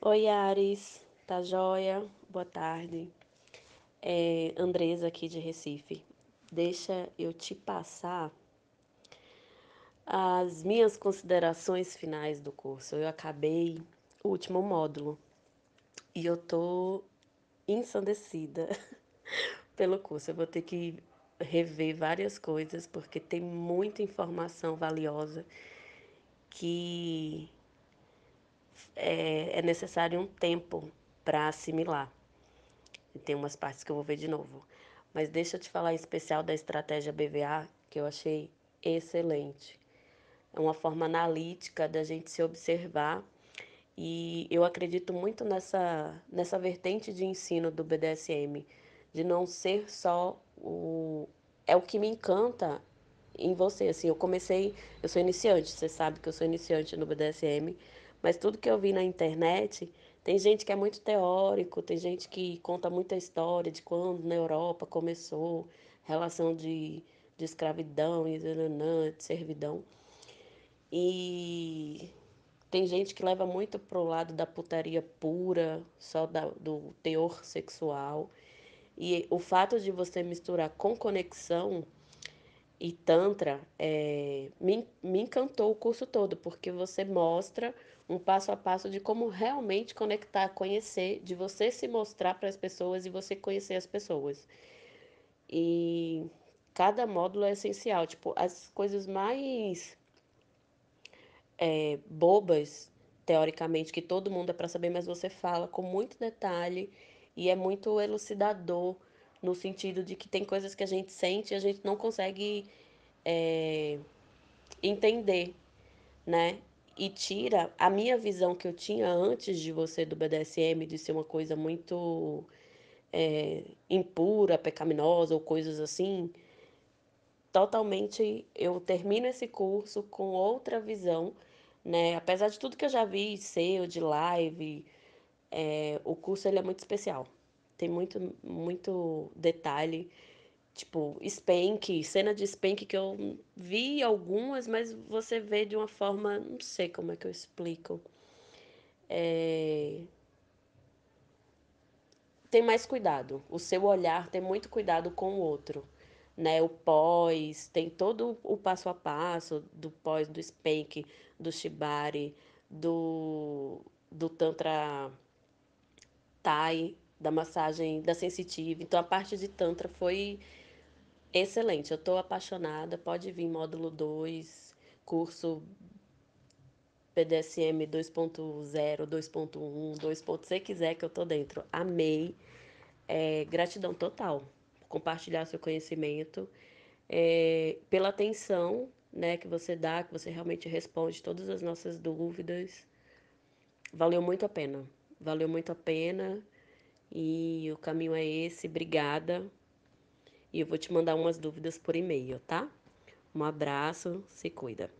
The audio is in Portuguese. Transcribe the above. Oi, Ares, tá joia? Boa tarde. Andresa aqui de Recife. Deixa eu te passar as minhas considerações finais do curso. Eu acabei o último módulo e eu tô ensandecida pelo curso. Eu vou ter que rever várias coisas porque tem muita informação valiosa que é necessário um tempo para assimilar. Tem umas partes que eu vou ver de novo. Mas deixa eu te falar em especial da estratégia BVA, que eu achei excelente. É uma forma analítica da gente se observar. E eu acredito muito nessa vertente de ensino do BDSM, de não ser só o... É o que me encanta em você. Assim, eu sou iniciante, você sabe que eu sou iniciante no BDSM, mas tudo que eu vi na internet, tem gente que é muito teórico, tem gente que conta muita história de quando na Europa começou, relação de escravidão e de servidão. E tem gente que leva muito pro lado da putaria pura, só do teor sexual. E o fato de você misturar com conexão e tantra, me encantou o curso todo, porque você mostra um passo a passo de como realmente conectar, conhecer, de você se mostrar para as pessoas e você conhecer as pessoas. E cada módulo é essencial. Tipo, as coisas mais bobas, teoricamente, que todo mundo é para saber, mas você fala com muito detalhe e é muito elucidador, no sentido de que tem coisas que a gente sente e a gente não consegue entender, né? E tira a minha visão que eu tinha antes de você do BDSM, de ser uma coisa muito impura, pecaminosa ou coisas assim. Totalmente, eu termino esse curso com outra visão, né? Apesar de tudo que eu já vi seu, de live, o curso ele é muito especial. Tem muito, muito detalhe, tipo, spank, cena de spank que eu vi algumas, mas você vê de uma forma, não sei como é que eu explico. Tem mais cuidado, o seu olhar tem muito cuidado com o outro, né? O pós, tem todo o passo a passo do pós, do spank, do shibari, do tantra thai, da massagem, da sensitiva. Então, a parte de tantra foi excelente. Eu tô apaixonada. Pode vir módulo 2, curso PDSM 2.0, 2.1, 2. Se quiser, que eu tô dentro. Amei. Gratidão total por compartilhar seu conhecimento, pela atenção, né, que você dá, que você realmente responde todas as nossas dúvidas. Valeu muito a pena. Valeu muito a pena. E o caminho é esse, obrigada. E eu vou te mandar umas dúvidas por e-mail, tá? Um abraço, se cuida.